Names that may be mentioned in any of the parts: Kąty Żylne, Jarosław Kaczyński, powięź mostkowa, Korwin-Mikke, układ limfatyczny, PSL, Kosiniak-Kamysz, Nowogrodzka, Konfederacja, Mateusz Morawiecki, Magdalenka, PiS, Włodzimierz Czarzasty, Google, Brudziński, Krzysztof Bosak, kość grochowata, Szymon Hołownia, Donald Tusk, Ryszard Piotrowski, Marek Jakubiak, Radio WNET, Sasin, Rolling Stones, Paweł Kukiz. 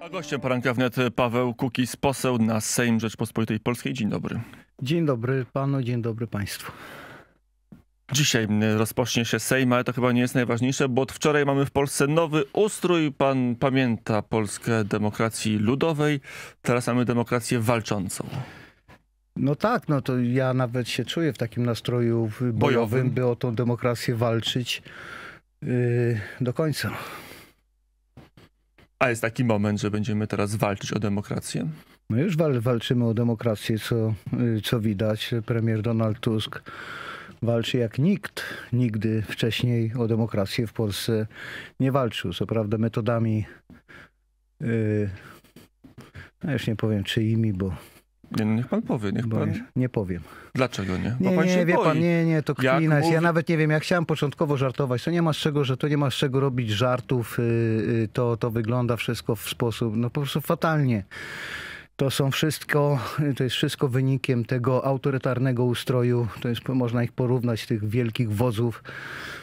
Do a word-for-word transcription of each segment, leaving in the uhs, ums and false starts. A gościem Poranka W N E T Paweł Kukiz, poseł na Sejm Rzeczpospolitej Polskiej. Dzień dobry. Dzień dobry panu, dzień dobry państwu. Dzisiaj rozpocznie się Sejm, ale to chyba nie jest najważniejsze, bo od wczoraj mamy w Polsce nowy ustrój. Pan pamięta Polskę demokracji ludowej, teraz mamy demokrację walczącą. No tak, no to ja nawet się czuję w takim nastroju bojowym, bojowym. by o tą demokrację walczyć yy, do końca. A jest taki moment, że będziemy teraz walczyć o demokrację? No już wal, walczymy o demokrację, co, co widać. Premier Donald Tusk walczy jak nikt nigdy wcześniej o demokrację w Polsce nie walczył. Co prawda metodami, yy, no już nie powiem czyimi, bo... Nie, no niech pan powie, niech pan... Nie, nie powiem. Dlaczego nie? Bo nie, pan nie, się wie boi. pan, nie, nie, to kpina jest. Mówi... Ja nawet nie wiem, ja chciałem początkowo żartować. To nie ma z czego, że to nie ma z czego robić żartów. Yy, to, to wygląda wszystko w sposób, no po prostu fatalnie. To są wszystko, to jest wszystko wynikiem tego autorytarnego ustroju. To jest, można ich porównać, tych wielkich wodzów,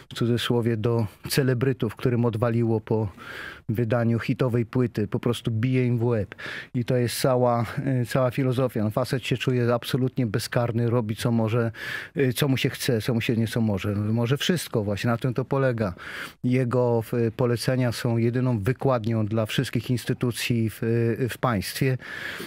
w cudzysłowie, do celebrytów, którym odwaliło po wydaniu hitowej płyty. Po prostu bije im w łeb. I to jest cała, cała filozofia. No, facet się czuje absolutnie bezkarny, robi co może, co mu się chce, co mu się nie co może. Może wszystko właśnie, na tym to polega. Jego polecenia są jedyną wykładnią dla wszystkich instytucji w, w państwie.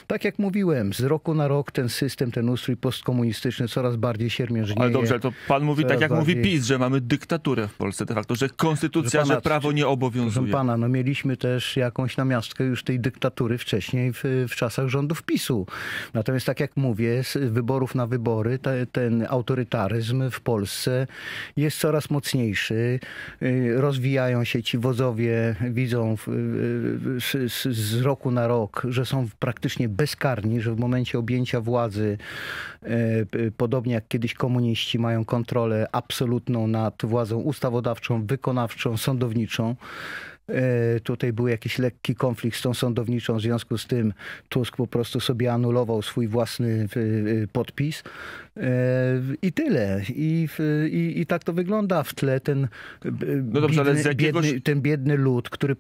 Tak jak mówiłem, z roku na rok ten system, ten ustrój postkomunistyczny coraz bardziej siermiężnieje. Ale dobrze, to pan mówi tak jak bardziej... mówi PiS, że mamy dyktaturę w Polsce de facto, że konstytucja, pana, że prawo nie obowiązuje. Proszę pana, no mieliśmy też jakąś namiastkę już tej dyktatury wcześniej w, w czasach rządów PiSu. Natomiast tak jak mówię, z wyborów na wybory te, ten autorytaryzm w Polsce jest coraz mocniejszy. Rozwijają się ci wodzowie, widzą w, z, z, z roku na rok, że są praktycznie bezkarni, że w momencie objęcia władzy, e, podobnie jak kiedyś komuniści, mają kontrolę absolutną nad władzą ustawodawczą, wykonawczą, sądowniczą. Tutaj był jakiś lekki konflikt z tą sądowniczą, w związku z tym Tusk po prostu sobie anulował swój własny podpis i tyle. I, i, i tak to wygląda w tle ten, no dobrze, biedny, ale z jakiegoś... biedny, ten biedny lud, który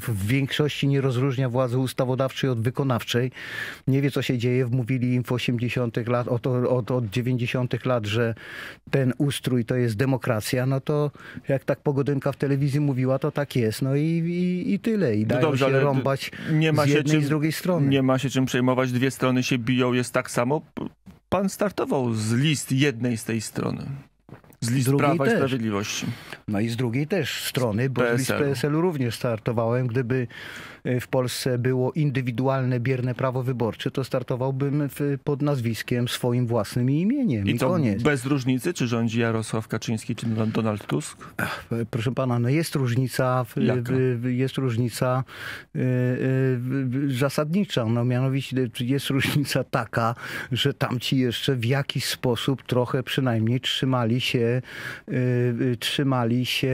w większości nie rozróżnia władzy ustawodawczej od wykonawczej. Nie wie, co się dzieje. Wmówili im w osiemdziesiątych lat, od, od, od dziewięćdziesiątych lat, że ten ustrój to jest demokracja. No to jak tak Pogodynka w telewizji mówiła, to tak jest. No I, i, i tyle. I dają no dobrze, się rąbać nie ma z jednej się czym, i z drugiej strony. Nie ma się czym przejmować. Dwie strony się biją. Jest tak samo. Pan startował z list jednej z tej strony. Z list Prawa i Sprawiedliwości. No i z drugiej też strony, bo z list P S L-u również startowałem. Gdyby w Polsce było indywidualne, bierne prawo wyborcze, to startowałbym w, pod nazwiskiem swoim własnym i imieniem. I, I to koniec. Bez różnicy, czy rządzi Jarosław Kaczyński, czy Donald Tusk? Ach, proszę pana, no jest różnica, w, w, jest różnica y, y, zasadnicza. No mianowicie jest różnica taka, że tamci jeszcze w jakiś sposób trochę przynajmniej trzymali się trzymali się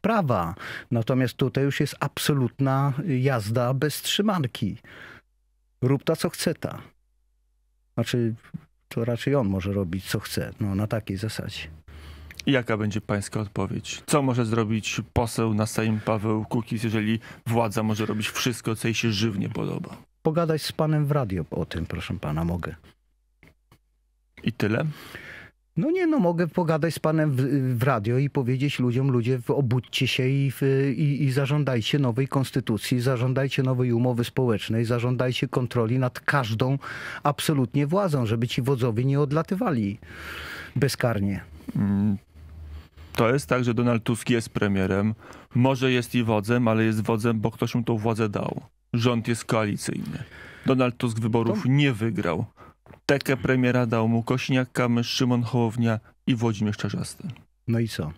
prawa. Natomiast tutaj już jest absolutna jazda bez trzymanki. Rób ta, co chce ta. Znaczy, to raczej on może robić, co chce. No, na takiej zasadzie. I jaka będzie pańska odpowiedź? Co może zrobić poseł na Sejm Paweł Kukiz, jeżeli władza może robić wszystko, co jej się żywnie podoba? Pogadać z panem w radio o tym, proszę pana, mogę. I tyle? No nie, no mogę pogadać z panem w, w radio i powiedzieć ludziom, ludzie, obudźcie się i, i, i zażądajcie nowej konstytucji, zażądajcie nowej umowy społecznej, zażądajcie kontroli nad każdą absolutnie władzą, żeby ci wodzowie nie odlatywali bezkarnie. To jest tak, że Donald Tusk jest premierem, może jest i wodzem, ale jest wodzem, bo ktoś mu tą władzę dał. Rząd jest koalicyjny. Donald Tusk wyborów to... nie wygrał. Tekę premiera dał mu Kosiniak-Kamysz, Szymon Hołownia i Włodzimierz Czarzasty. No i co?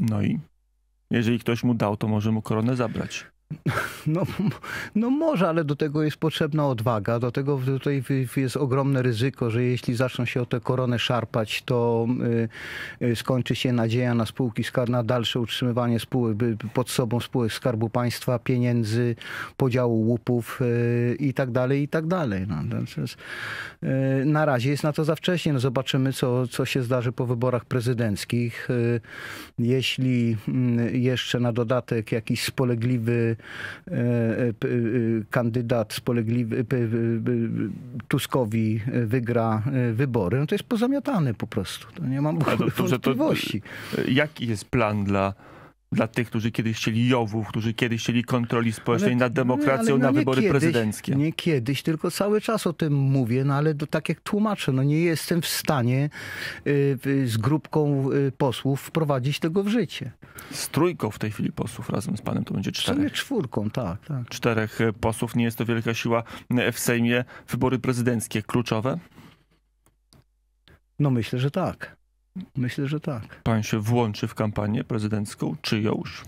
No i? Jeżeli ktoś mu dał, to może mu koronę zabrać. No, no może, ale do tego jest potrzebna odwaga. Do tego tutaj jest ogromne ryzyko, że jeśli zaczną się o tę koronę szarpać, to yy, skończy się nadzieja na spółki, na dalsze utrzymywanie spółek, pod sobą spółek Skarbu Państwa, pieniędzy, podziału łupów yy, i tak dalej, i tak dalej. No, jest, yy, na razie jest na to za wcześnie. No, zobaczymy, co, co się zdarzy po wyborach prezydenckich. Yy, jeśli yy, jeszcze na dodatek jakiś spolegliwy kandydat spolegliwy Tuskowi wygra wybory, no to jest pozamiatane po prostu. To nie mam wątpliwości. Jaki jest plan dla... Dla tych, którzy kiedyś chcieli Jowów, którzy kiedyś chcieli kontroli społecznej ale, nad demokracją, ale no na wybory kiedyś, prezydenckie. Nie kiedyś, tylko cały czas o tym mówię, no ale do, tak jak tłumaczę, no nie jestem w stanie y, z grupką y, posłów wprowadzić tego w życie. Z trójką w tej chwili posłów razem z panem to będzie czterech. W sumie czwórką, tak, tak. Czterech posłów, nie jest to wielka siła w Sejmie. Wybory prezydenckie kluczowe? No myślę, że tak. Myślę, że tak. Pan się włączy w kampanię prezydencką, czy już?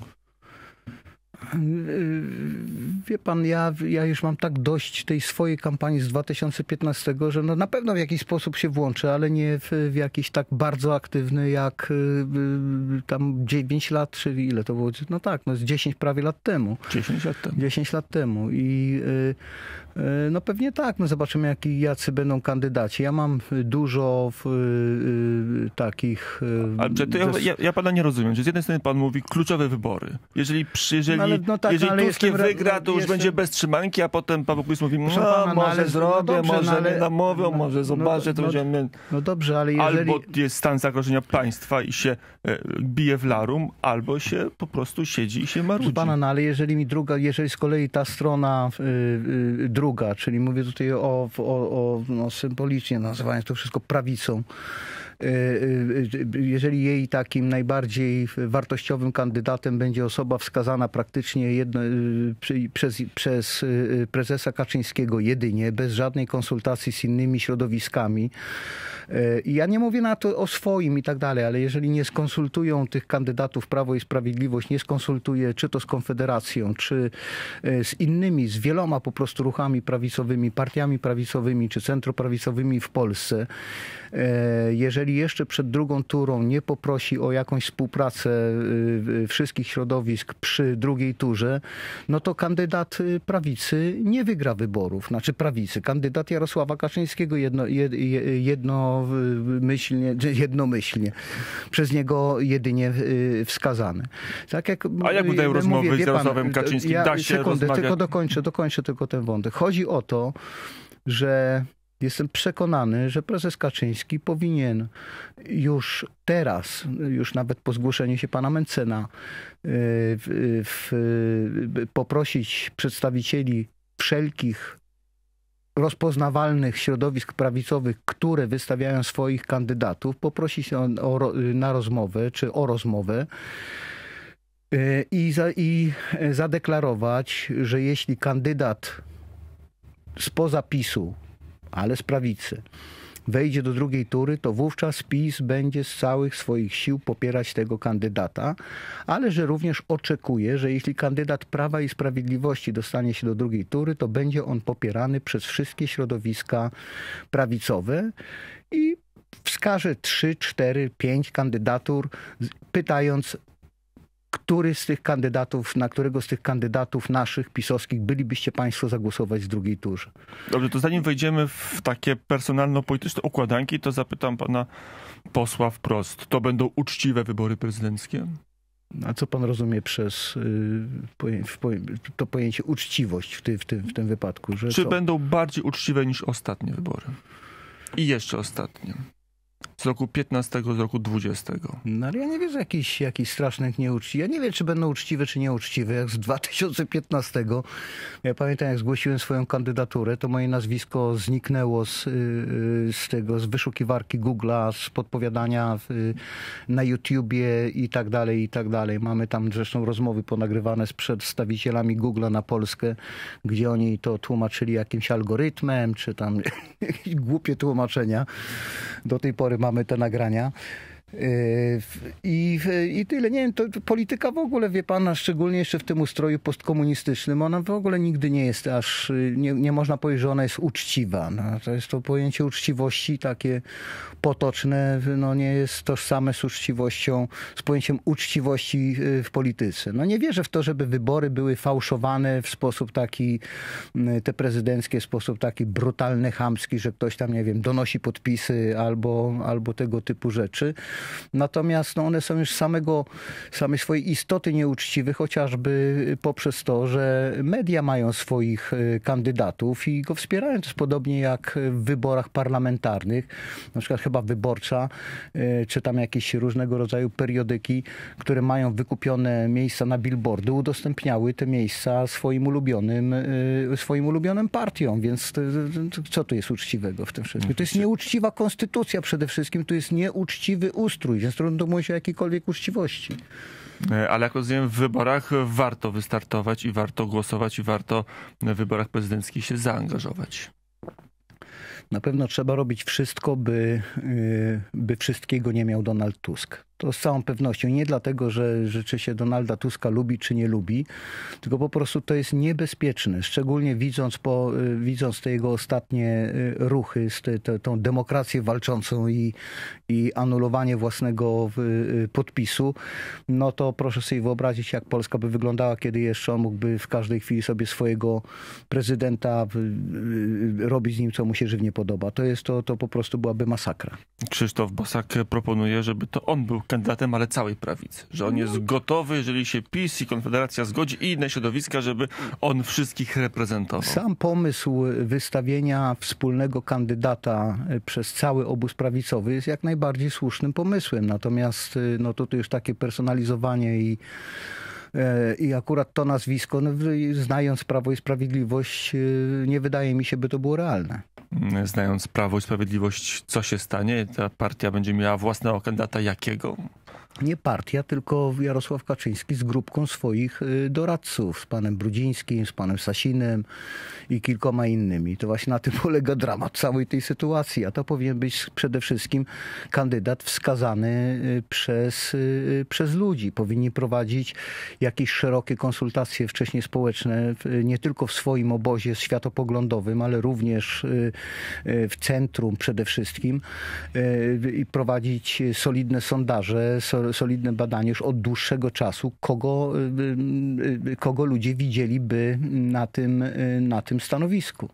Wie pan, ja, ja już mam tak dość tej swojej kampanii z dwa tysiące piętnastego, że no na pewno w jakiś sposób się włączę, ale nie w, w jakiś tak bardzo aktywny jak tam dziewięć lat, czyli ile to było? No tak, no z dziesięć prawie lat temu. dziesięć lat temu. dziesięć lat temu i no pewnie tak, no zobaczymy jaki, jacy będą kandydaci. Ja mam dużo w, takich... Ale to ja, ja, ja pana nie rozumiem, że z jednej strony pan mówi kluczowe wybory. Jeżeli przy jeżeli... Ale, no tak, jeżeli Tusk wygra, to już jestem... będzie bez trzymanki, a potem Paweł Kukiz mówi, no, pana, może ale, zrobię, no dobrze, może ale, nie namówią, no, może zobaczę, to no, będziemy... No dobrze, ale jeżeli... Albo jest stan zagrożenia państwa i się e, bije w larum, albo się po prostu siedzi i się marudzi. Pana, no, ale jeżeli mi druga, jeżeli z kolei ta strona y, y, druga, czyli mówię tutaj o, o, o no, symbolicznie nazywając to wszystko prawicą, jeżeli jej takim najbardziej wartościowym kandydatem będzie osoba wskazana praktycznie jedno, przez, przez prezesa Kaczyńskiego jedynie, bez żadnej konsultacji z innymi środowiskami. I ja nie mówię na to o swoim i tak dalej, ale jeżeli nie skonsultują tych kandydatów Prawo i Sprawiedliwość, nie skonsultuje czy to z Konfederacją, czy z innymi, z wieloma po prostu ruchami prawicowymi, partiami prawicowymi, czy centroprawicowymi w Polsce, jeżeli jeszcze przed drugą turą nie poprosi o jakąś współpracę wszystkich środowisk przy drugiej turze, no to kandydat prawicy nie wygra wyborów. Znaczy prawicy. Kandydat Jarosława Kaczyńskiego jedno, jednomyślnie, jednomyślnie przez niego jedynie wskazany. Tak jak, a jak będą rozmowy mówię, z Jarosławem pan, Kaczyńskim? Ja, da się sekundę, rozmawiać. Tylko dokończę, dokończę tylko ten wątek. Chodzi o to, że jestem przekonany, że prezes Kaczyński powinien już teraz, już nawet po zgłoszeniu się pana Mencena, w, w, poprosić przedstawicieli wszelkich rozpoznawalnych środowisk prawicowych, które wystawiają swoich kandydatów, poprosić o, o, na rozmowę czy o rozmowę. I, za, i zadeklarować, że jeśli kandydat spoza PiS-u, ale z prawicy, wejdzie do drugiej tury, to wówczas PiS będzie z całych swoich sił popierać tego kandydata, ale że również oczekuje, że jeśli kandydat Prawa i Sprawiedliwości dostanie się do drugiej tury, to będzie on popierany przez wszystkie środowiska prawicowe i wskaże trzy, cztery, pięć kandydatur, pytając, który z tych kandydatów, na którego z tych kandydatów naszych, pisowskich, bylibyście państwo zagłosować w drugiej turze? Dobrze, to zanim wejdziemy w takie personalno-polityczne układanki, to zapytam pana posła wprost. To będą uczciwe wybory prezydenckie? A co pan rozumie przez to pojęcie uczciwość w, ty, w, tym, w tym wypadku? Że czy co? Będą bardziej uczciwe niż ostatnie wybory? I jeszcze ostatnie. Z roku piętnastego, z roku dwudziestego. No ale ja nie wiem, że jakichś jakich strasznych nieuczciwych. Ja nie wiem, czy będą uczciwe, czy nieuczciwe. Jak z dwa tysiące piętnastego, ja pamiętam, jak zgłosiłem swoją kandydaturę, to moje nazwisko zniknęło z, z tego, z wyszukiwarki Google'a, z podpowiadania w, na YouTubie i tak dalej, i tak dalej. Mamy tam zresztą rozmowy ponagrywane z przedstawicielami Google'a na Polskę, gdzie oni to tłumaczyli jakimś algorytmem, czy tam jakieś głupie tłumaczenia. Do tej pory mamy te nagrania. I, i tyle. Nie wiem, to, to polityka w ogóle, wie pan, szczególnie jeszcze w tym ustroju postkomunistycznym, ona w ogóle nigdy nie jest aż, nie, nie można powiedzieć, że ona jest uczciwa. No, to jest to pojęcie uczciwości takie potoczne, no nie jest tożsame z uczciwością, z pojęciem uczciwości w polityce. No nie wierzę w to, żeby wybory były fałszowane w sposób taki, te prezydenckie, w sposób taki brutalny, chamski, że ktoś tam, nie wiem, donosi podpisy albo, albo tego typu rzeczy. Natomiast no, one są już samego, same swojej istoty nieuczciwe, chociażby poprzez to, że media mają swoich kandydatów i go wspierają. To jest podobnie jak w wyborach parlamentarnych, na przykład chyba Wyborcza, czy tam jakieś różnego rodzaju periodyki, które mają wykupione miejsca na billboardy, udostępniały te miejsca swoim ulubionym, swoim ulubionym partiom. Więc co tu jest uczciwego w tym wszystkim? To jest nieuczciwa konstytucja przede wszystkim, to jest nieuczciwy ustrój, więc trudno mówić o jakiejkolwiek uczciwości. Ale jak rozumiem, w wyborach warto wystartować i warto głosować i warto w wyborach prezydenckich się zaangażować. Na pewno trzeba robić wszystko, by, by wszystkiego nie miał Donald Tusk. To z całą pewnością. Nie dlatego, że, że czy się Donalda Tuska lubi, czy nie lubi, tylko po prostu to jest niebezpieczne. Szczególnie widząc, po, widząc te jego ostatnie ruchy, te, te, tą demokrację walczącą i, i anulowanie własnego podpisu, no to proszę sobie wyobrazić, jak Polska by wyglądała, kiedy jeszcze on mógłby w każdej chwili sobie swojego prezydenta robić z nim, co mu się żywnie podoba. To, jest to, to po prostu byłaby masakra. Krzysztof Bosak proponuje, żeby to on był kandydatem, ale całej prawicy. Że on jest gotowy, jeżeli się PiS i Konfederacja zgodzi i inne środowiska, żeby on wszystkich reprezentował. Sam pomysł wystawienia wspólnego kandydata przez cały obóz prawicowy jest jak najbardziej słusznym pomysłem. Natomiast no, to, to już takie personalizowanie i I akurat to nazwisko, no, znając Prawo i Sprawiedliwość, nie wydaje mi się, by to było realne. Znając Prawo i Sprawiedliwość, co się stanie? Ta partia będzie miała własnego kandydata jakiego? Nie partia, tylko Jarosław Kaczyński z grupką swoich doradców, z panem Brudzińskim, z panem Sasinem i kilkoma innymi. To właśnie na tym polega dramat całej tej sytuacji, a to powinien być przede wszystkim kandydat wskazany przez, przez ludzi. Powinni prowadzić jakieś szerokie konsultacje wcześniej społeczne, nie tylko w swoim obozie światopoglądowym, ale również w centrum przede wszystkim i prowadzić solidne sondaże, solidne badanie już od dłuższego czasu, kogo, kogo ludzie widzieliby na tym, na tym stanowisku.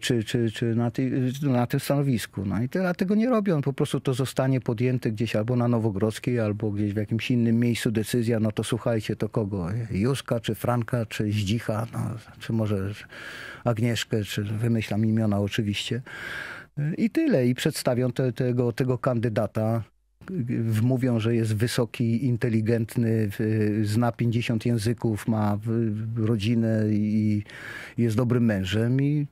Czy, czy, czy na, ty, na tym stanowisku. No i tego nie robią. Po prostu to zostanie podjęte gdzieś albo na Nowogrodzkiej, albo gdzieś w jakimś innym miejscu decyzja, no to słuchajcie, to kogo? Józka, czy Franka, czy Zdzicha, no, czy może Agnieszkę, czy wymyślam imiona oczywiście. I tyle. I przedstawią te, tego, tego kandydata. Mówią, że jest wysoki, inteligentny, zna pięćdziesiąt języków, ma rodzinę i jest dobrym mężem i,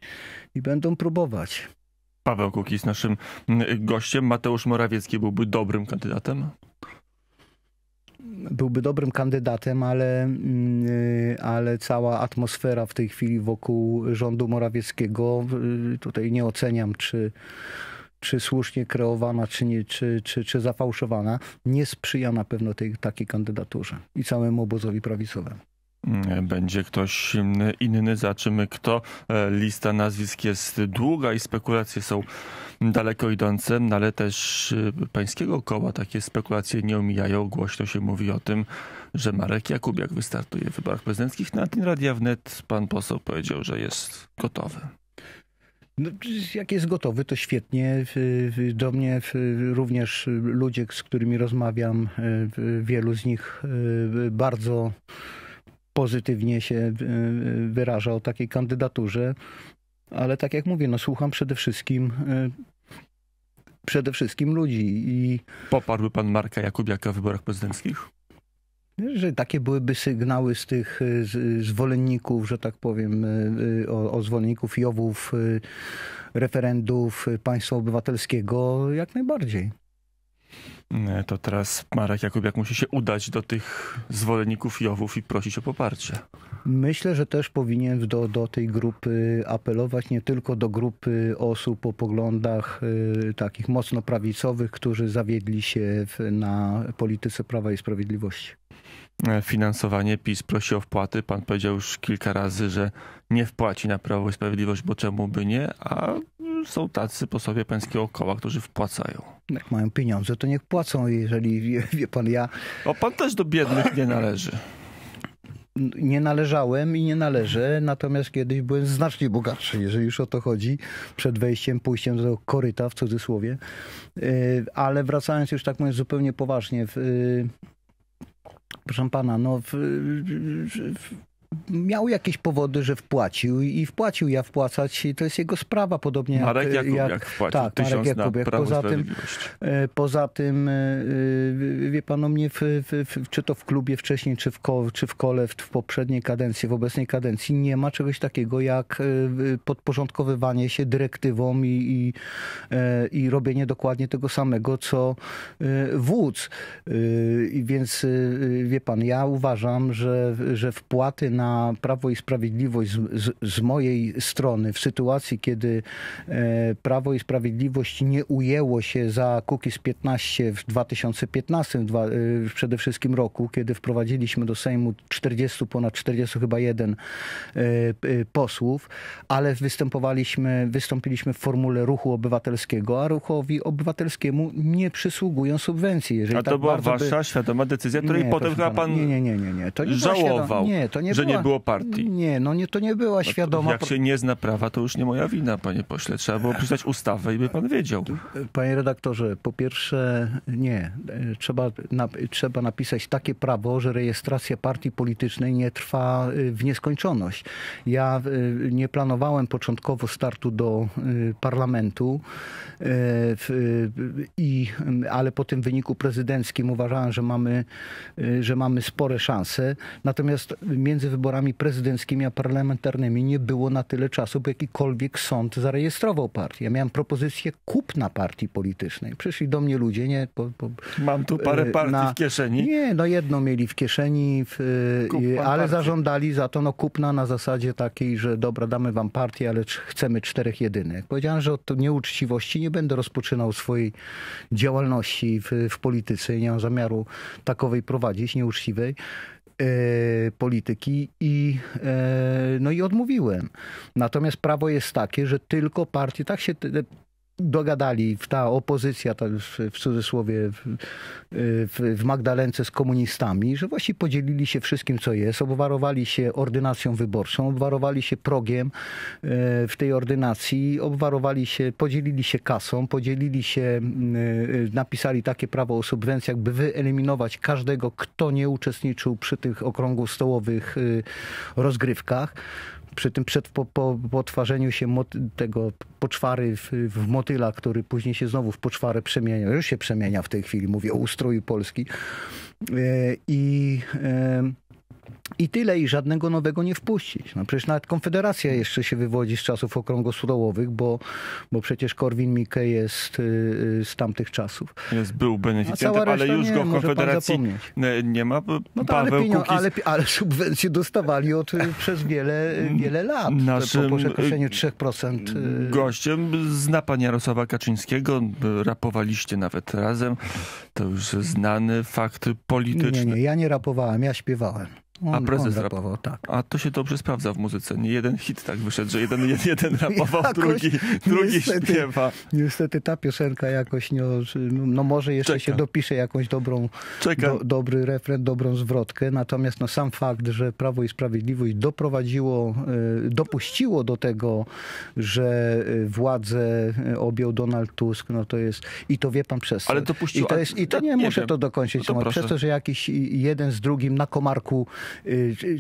i będą próbować. Paweł Kukiz naszym gościem. Mateusz Morawiecki byłby dobrym kandydatem? Byłby dobrym kandydatem, ale, ale cała atmosfera w tej chwili wokół rządu Morawieckiego, tutaj nie oceniam, czy czy słusznie kreowana, czy, nie, czy, czy, czy zafałszowana, nie sprzyja na pewno tej takiej kandydaturze i całemu obozowi prawicowemu. Będzie ktoś inny, zobaczymy kto. Lista nazwisk jest długa i spekulacje są daleko idące, ale też pańskiego koła takie spekulacje nie omijają. Głośno się mówi o tym, że Marek Jakubiak wystartuje w wyborach prezydenckich. Na tym Radia W N E T pan poseł powiedział, że jest gotowy. No, jak jest gotowy, to świetnie. Do mnie również ludzie, z którymi rozmawiam, wielu z nich bardzo pozytywnie się wyraża o takiej kandydaturze. Ale tak jak mówię, no, słucham przede wszystkim przede wszystkim ludzi. I poparłby pan Marka Jakubiaka w wyborach prezydenckich? Że takie byłyby sygnały z tych zwolenników, że tak powiem, o, o zwolenników Jowów, referendów państwa obywatelskiego, jak najbardziej. To teraz Marek Jakubiak musi się udać do tych zwolenników Jowów i prosić o poparcie. Myślę, że też powinien do, do tej grupy apelować, nie tylko do grupy osób o poglądach y, takich mocno prawicowych, którzy zawiedli się w, na polityce Prawa i Sprawiedliwości. Finansowanie. PiS prosi o wpłaty. Pan powiedział już kilka razy, że nie wpłaci na Prawo i Sprawiedliwość, bo czemu by nie, a są tacy posłowie pańskiego koła, którzy wpłacają. Jak mają pieniądze, to niech płacą, jeżeli wie, wie pan ja... O, pan też do biednych nie należy. nie należałem i nie należę, natomiast kiedyś byłem znacznie bogatszy, jeżeli już o to chodzi, przed wejściem, pójściem do tego koryta, w cudzysłowie. Ale wracając już, tak mówiąc, zupełnie poważnie, w, proszę pana, no... W, w, miał jakieś powody, że wpłacił i wpłacił, ja wpłacać i to jest jego sprawa, podobnie jak... Marek Jakubiak jak, wpłacił, tak, tysiąc Marek Jakubiak. Poza tym, poza tym, wie pan o mnie, w, w, w, czy to w klubie wcześniej, czy w, ko, czy w kole, w, w poprzedniej kadencji, w obecnej kadencji, nie ma czegoś takiego jak podporządkowywanie się dyrektywom i, i, i robienie dokładnie tego samego, co wódz. I więc, wie pan, ja uważam, że, że wpłaty na na Prawo i Sprawiedliwość z, z, z mojej strony w sytuacji, kiedy e, Prawo i Sprawiedliwość nie ujęło się za Kukiz piętnaście w dwa tysiące piętnastym dwa, e, przede wszystkim roku, kiedy wprowadziliśmy do Sejmu czterdziestu, ponad czterdziestu chyba jeden e, e, posłów, ale występowaliśmy, wystąpiliśmy w formule ruchu obywatelskiego, a ruchowi obywatelskiemu nie przysługują subwencji. Jeżeli a to tak była wasza by... świadoma decyzja, której nie, potem chyba pan nie, nie, nie, nie, nie. To nie żałował. Nie, to nie że była, nie było partii. Nie, no nie, to nie była świadoma... Jak się nie zna prawa, to już nie moja wina, panie pośle. Trzeba było pisać ustawę i by pan wiedział. Panie redaktorze, po pierwsze nie. Trzeba, na, trzeba napisać takie prawo, że rejestracja partii politycznej nie trwa w nieskończoność. Ja nie planowałem początkowo startu do parlamentu, i, ale po tym wyniku prezydenckim uważałem, że mamy, że mamy spore szanse. Natomiast między wyborami prezydenckimi a parlamentarnymi nie było na tyle czasu, by jakikolwiek sąd zarejestrował partię. Ja miałem propozycję kupna partii politycznej. Przyszli do mnie ludzie, nie... Po, po, mam tu parę partii na, w kieszeni. Nie, no jedno mieli w kieszeni, w, ale partię. Zażądali za to no, kupna na zasadzie takiej, że dobra, damy wam partię, ale chcemy czterech jedynych. Powiedziałem, że od nieuczciwości nie będę rozpoczynał swojej działalności w, w polityce i nie mam zamiaru takowej prowadzić, nieuczciwej. E, polityki i, e, no i odmówiłem. Natomiast prawo jest takie, że tylko partie, tak się te, te dogadali, ta opozycja ta w, w cudzysłowie w, w, w Magdalence z komunistami, że właśnie podzielili się wszystkim, co jest, obwarowali się ordynacją wyborczą, obwarowali się progiem e, w tej ordynacji, obwarowali się, podzielili się kasą, podzielili się, e, napisali takie prawo o subwencjach, by wyeliminować każdego, kto nie uczestniczył przy tych okrągłych stołowych e, rozgrywkach. Przy tym przed po, po, potwarzeniu się mot, tego poczwary w, w motyla, który później się znowu w poczwarę przemienia, już się przemienia w tej chwili, mówię o ustroju Polski. E, i, e, I tyle, i żadnego nowego nie wpuścić. No przecież nawet Konfederacja jeszcze się wywodzi z czasów okrągłostołowych, bo, bo przecież Korwin-Mikke jest y, y, z tamtych czasów. Jest, był beneficjentem, ale już nie, go w Konfederacji nie ma. No to, ale, Kukiz... ale, ale subwencje dostawali od, przez wiele, wiele lat. Naszym po przekroczeniu trzech procent. Gościem zna pan Jarosława Kaczyńskiego. Rapowaliście nawet razem. To już znany fakt polityczny. Nie, nie, ja nie rapowałem, ja śpiewałem. On, a prezes rapował, tak. A to się dobrze sprawdza w muzyce. Nie jeden hit tak wyszedł, że jeden, jeden rapował, jakoś, drugi, drugi niestety, śpiewa. Niestety ta piosenka jakoś, nie, no może jeszcze Czeka. się dopisze jakąś dobrą, do, dobry refren, dobrą zwrotkę. Natomiast no, sam fakt, że Prawo i Sprawiedliwość doprowadziło, dopuściło do tego, że władzę objął Donald Tusk, no to jest, i to wie pan przez to. Ale dopuściło. I to, jest, i to nie, nie muszę wiem. to dokończyć. No to przez to, że jakiś jeden z drugim na komarku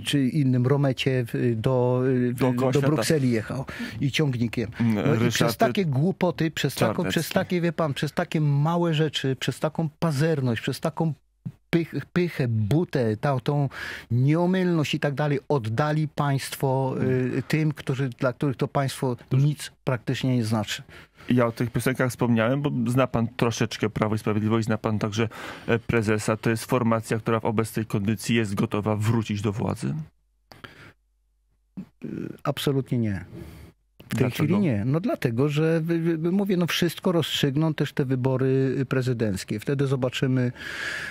czy innym Romecie do, do, do Brukseli jechał i ciągnikiem. No i przez takie głupoty, przez, tako, przez takie, wie pan, przez takie małe rzeczy, przez taką pazerność, przez taką Pych, pychę, butę, tą, tą nieomylność i tak dalej, oddali państwo y, tym, którzy, dla których to państwo nic praktycznie nie znaczy. Ja o tych piosenkach wspomniałem, bo zna pan troszeczkę Prawo i Sprawiedliwość, zna pan także prezesa. To jest formacja, która w obecnej kondycji jest gotowa wrócić do władzy? Absolutnie nie. W tej Dlaczego? chwili nie. No dlatego, że mówię, no wszystko rozstrzygną też te wybory prezydenckie. Wtedy zobaczymy,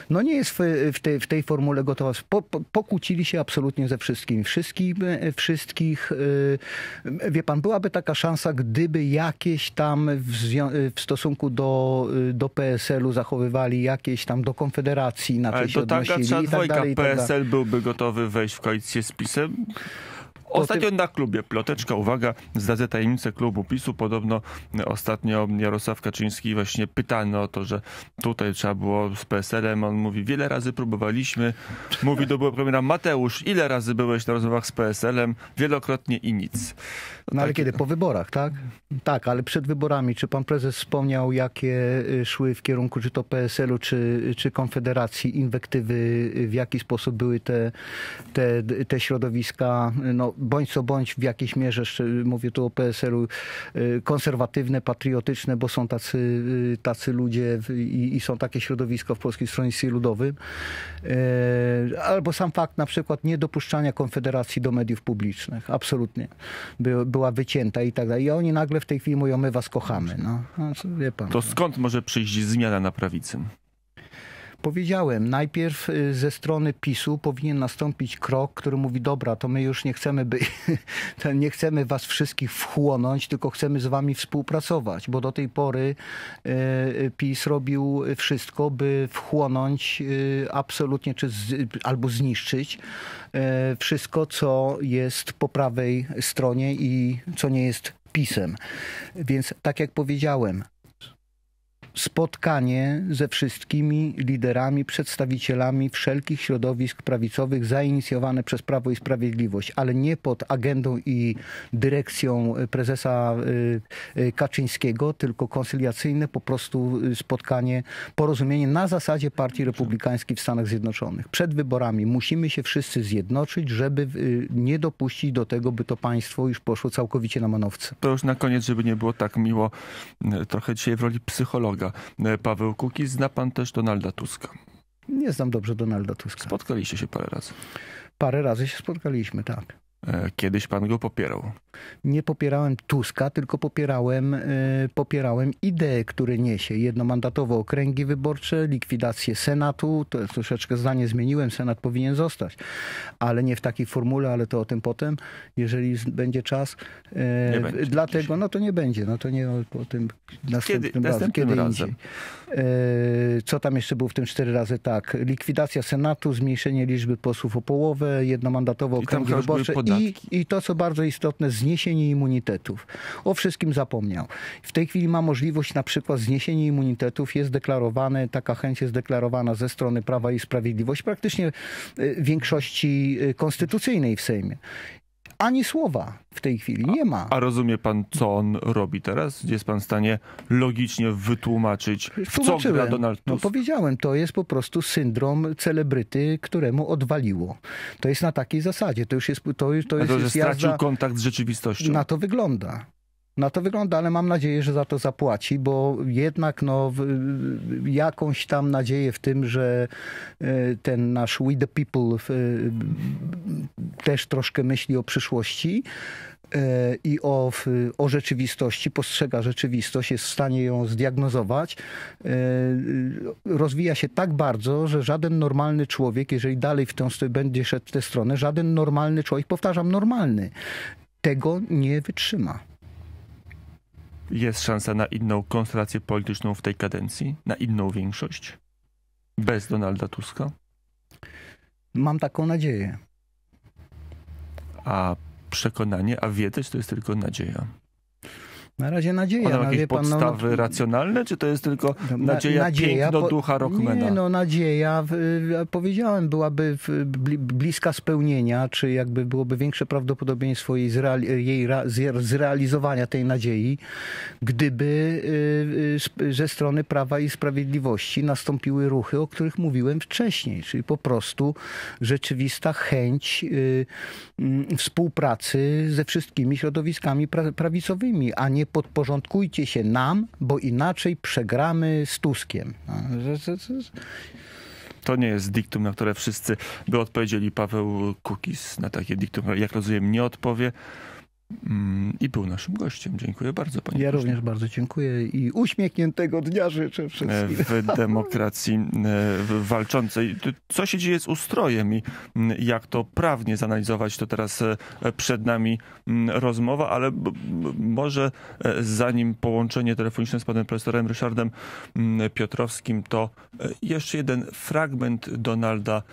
no nie jest w, w, tej, w tej formule gotowa. Po, po, pokłócili się absolutnie ze wszystkimi. Wszystkich, wszystkich, wie pan, byłaby taka szansa, gdyby jakieś tam w, w stosunku do, do P S L-u zachowywali jakieś tam do Konfederacji na tej się odnosili. Ale do taka dwójka P S L byłby gotowy wejść w koalicję z PiS-em? Ostatnio na klubie, ploteczka, uwaga, zdradzę tajemnicę klubu PiS-u. Podobno ostatnio Jarosław Kaczyński właśnie pytany o to, że tutaj trzeba było z P S L-em. On mówi, wiele razy próbowaliśmy. Mówi do byłego premiera, Mateusz, ile razy byłeś na rozmowach z P S L-em? Wielokrotnie i nic. No tak. Ale kiedy? Po wyborach, tak? Tak, ale przed wyborami. Czy pan prezes wspomniał, jakie szły w kierunku czy to P S L-u, czy, czy Konfederacji inwektywy, w jaki sposób były te, te, te środowiska, no bądź co bądź w jakiejś mierze, mówię tu o P S L-u, konserwatywne, patriotyczne, bo są tacy, tacy ludzie i, i są takie środowiska w Polskim Stronnictwie Ludowym. Albo sam fakt na przykład niedopuszczania Konfederacji do mediów publicznych. Absolutnie. By, była wycięta i tak dalej. I oni nagle w tej chwili mówią, my was kochamy. No, wie pan, to skąd może przyjść zmiana na prawicy? Powiedziałem, najpierw ze strony PiS-u powinien nastąpić krok, który mówi, dobra, to my już nie chcemy, by, nie chcemy was wszystkich wchłonąć, tylko chcemy z wami współpracować, bo do tej pory PiS robił wszystko, by wchłonąć absolutnie, czy z, albo zniszczyć wszystko, co jest po prawej stronie i co nie jest PiS-em. Więc tak jak powiedziałem, spotkanie ze wszystkimi liderami, przedstawicielami wszelkich środowisk prawicowych zainicjowane przez Prawo i Sprawiedliwość, ale nie pod agendą i dyrekcją prezesa Kaczyńskiego, tylko koncyliacyjne po prostu spotkanie, porozumienie na zasadzie Partii Republikańskiej w Stanach Zjednoczonych. Przed wyborami musimy się wszyscy zjednoczyć, żeby nie dopuścić do tego, by to państwo już poszło całkowicie na manowce. To już na koniec, żeby nie było tak miło, trochę dzisiaj w roli psychologa. Paweł Kukiz, zna pan też Donalda Tuska? Nie znam dobrze Donalda Tuska. Spotkaliście się parę razy? Parę razy się spotkaliśmy, tak. Kiedyś pan go popierał? Nie popierałem Tuska, tylko popierałem, popierałem idee, które niesie. Jednomandatowe okręgi wyborcze, likwidację Senatu. To troszeczkę zdanie zmieniłem, Senat powinien zostać. Ale nie w takiej formule, ale to o tym potem, jeżeli będzie czas. Nie będzie. Dlatego, no to nie będzie. No to nie o, o tym następnym Kiedy, razem. Następnym Kiedy razem. Indziej. Co tam jeszcze było w tym cztery razy? Tak, likwidacja Senatu, zmniejszenie liczby posłów o połowę, jednomandatowe okręgi wyborcze. I, I to, co bardzo istotne, zniesienie immunitetów. O wszystkim zapomniał. W tej chwili ma możliwość na przykład zniesienie immunitetów. Jest deklarowane, taka chęć jest deklarowana ze strony Prawa i Sprawiedliwości, praktycznie większości konstytucyjnej w Sejmie. Ani słowa w tej chwili nie ma. A, a rozumie pan, co on robi teraz? Jest pan w stanie logicznie wytłumaczyć, w co gra Donald Tusk? No, powiedziałem, to jest po prostu syndrom celebryty, któremu odwaliło. To jest na takiej zasadzie. To już jest, to, to jest, to jest że stracił jazda, kontakt z rzeczywistością. Na to wygląda. Na to wygląda, ale mam nadzieję, że za to zapłaci, bo jednak no, jakąś tam nadzieję w tym, że ten nasz We The People też troszkę myśli o przyszłości i o, o rzeczywistości, postrzega rzeczywistość, jest w stanie ją zdiagnozować. Rozwija się tak bardzo, że żaden normalny człowiek, jeżeli dalej w tą stronę będzie szedł w tę stronę, żaden normalny człowiek, powtarzam, normalny, tego nie wytrzyma. Jest szansa na inną konstelację polityczną w tej kadencji? Na inną większość? Bez Donalda Tuska? Mam taką nadzieję. A przekonanie, a wie też, to jest tylko nadzieja. Na razie nadzieja. Ona ma jakieś podstawy pan, no, racjonalne, czy to jest tylko nadzieja, nadzieja piękno po, ducha Rockmana? Nie, no nadzieja, powiedziałem, byłaby bliska spełnienia, czy jakby byłoby większe prawdopodobieństwo jej, zreali, jej zrealizowania tej nadziei, gdyby ze strony Prawa i Sprawiedliwości nastąpiły ruchy, o których mówiłem wcześniej, czyli po prostu rzeczywista chęć współpracy ze wszystkimi środowiskami prawicowymi, a nie podporządkujcie się nam, bo inaczej przegramy z Tuskiem. To nie jest diktum, na które wszyscy by odpowiedzieli. Paweł Kukiz na takie diktum, jak rozumiem, nie odpowie. I był naszym gościem. Dziękuję bardzo, panie Ja również bardzo dziękuję i uśmiechniętego dnia życzę wszystkim. W demokracji walczącej. Co się dzieje z ustrojem i jak to prawnie zanalizować, to teraz przed nami rozmowa, ale może zanim połączenie telefoniczne z panem profesorem Ryszardem Piotrowskim, to jeszcze jeden fragment Donalda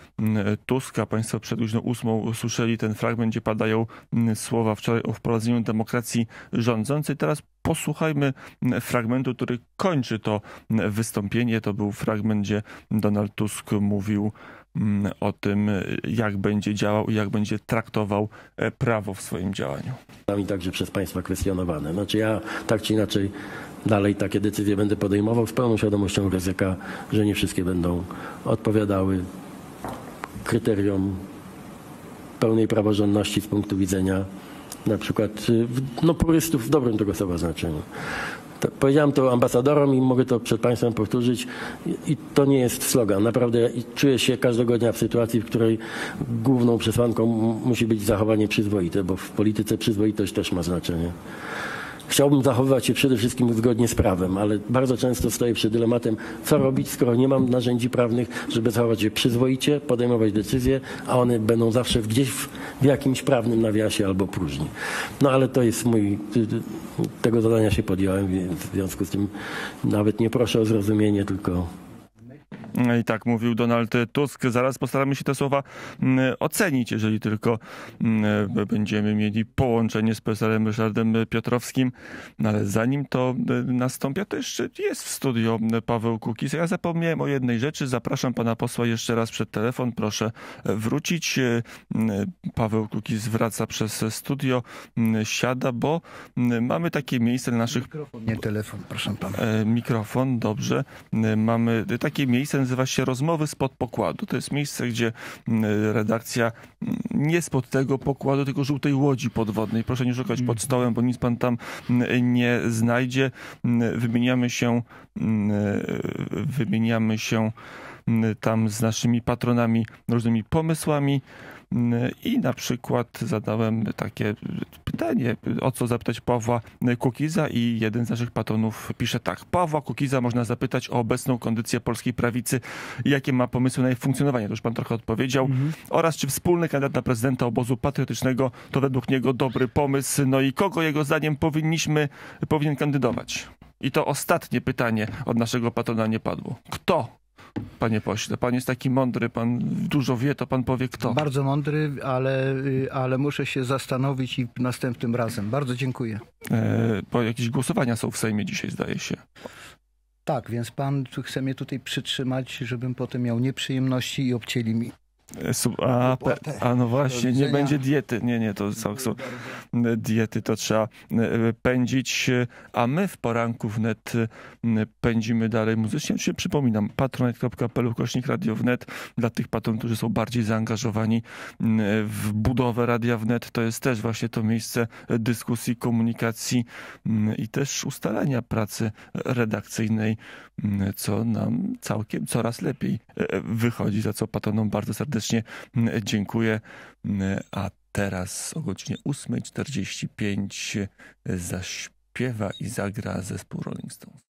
Tuska. Państwo przed godziną ósmą słyszeli ten fragment, gdzie padają słowa wczoraj o wprowadzeniu demokracji rządzącej. Teraz posłuchajmy fragmentu, który kończy to wystąpienie. To był fragment, gdzie Donald Tusk mówił o tym, jak będzie działał i jak będzie traktował prawo w swoim działaniu. I także przez państwa kwestionowane. Znaczy ja tak czy inaczej dalej takie decyzje będę podejmował z pełną świadomością ryzyka, że nie wszystkie będą odpowiadały kryterium pełnej praworządności z punktu widzenia na przykład no, purystów w dobrym tego słowa znaczeniu. To, powiedziałem to ambasadorom i mogę to przed państwem powtórzyć i to nie jest slogan. Naprawdę czuję się każdego dnia w sytuacji, w której główną przesłanką musi być zachowanie przyzwoite, bo w polityce przyzwoitość też ma znaczenie. Chciałbym zachowywać się przede wszystkim zgodnie z prawem, ale bardzo często stoję przed dylematem, co robić, skoro nie mam narzędzi prawnych, żeby zachować się przyzwoicie, podejmować decyzje, a one będą zawsze gdzieś w, w jakimś prawnym nawiasie albo próżni. No ale to jest mój... Tego zadania się podjąłem, w związku z tym nawet nie proszę o zrozumienie, tylko... I tak mówił Donald Tusk. Zaraz postaramy się te słowa ocenić, jeżeli tylko będziemy mieli połączenie z profesorem Ryszardem Piotrowskim. Ale zanim to nastąpi, to jeszcze jest w studio Paweł Kukiz. Ja zapomniałem o jednej rzeczy. Zapraszam pana posła jeszcze raz przed telefon. Proszę wrócić. Paweł Kukiz wraca przez studio, siada, bo mamy takie miejsce na naszych... Mikrofon, nie telefon, proszę pana. Mikrofon, dobrze. Mamy takie miejsce, nazywa się Rozmowy spod pokładu. To jest miejsce, gdzie redakcja nie spod tego pokładu, tylko żółtej łodzi podwodnej. Proszę nie szukać pod stołem, bo nic pan tam nie znajdzie. Wymieniamy się, wymieniamy się tam z naszymi patronami różnymi pomysłami. I na przykład zadałem takie pytanie, o co zapytać Pawła Kukiza i jeden z naszych patronów pisze tak. Pawła Kukiza można zapytać o obecną kondycję polskiej prawicy i jakie ma pomysły na jej funkcjonowanie. To już pan trochę odpowiedział. Mhm. Oraz czy wspólny kandydat na prezydenta obozu patriotycznego to według niego dobry pomysł. No i kogo jego zdaniem powinniśmy, powinien kandydować? I to ostatnie pytanie od naszego patrona nie padło. Kto? Panie pośle, pan jest taki mądry, pan dużo wie, to pan powie kto. Bardzo mądry, ale, ale muszę się zastanowić i następnym razem. Bardzo dziękuję. E, bo jakieś głosowania są w Sejmie dzisiaj, zdaje się. Tak, więc pan chce mnie tutaj przytrzymać, żebym potem miał nieprzyjemności i obcięli mi. A, a no właśnie, nie będzie diety. Nie, nie, to są, są diety, to trzeba pędzić. A my w poranku wnet pędzimy dalej muzycznie. Oczywiście przypominam, patronite.pl ukośnik Radio WNET. Dla tych patronów, którzy są bardziej zaangażowani w budowę Radia WNET, to jest też właśnie to miejsce dyskusji, komunikacji i też ustalania pracy redakcyjnej, co nam całkiem coraz lepiej wychodzi, za co patronom bardzo serdecznie dziękuję, a teraz o godzinie ósmej czterdzieści pięć zaśpiewa i zagra zespół Rolling Stones.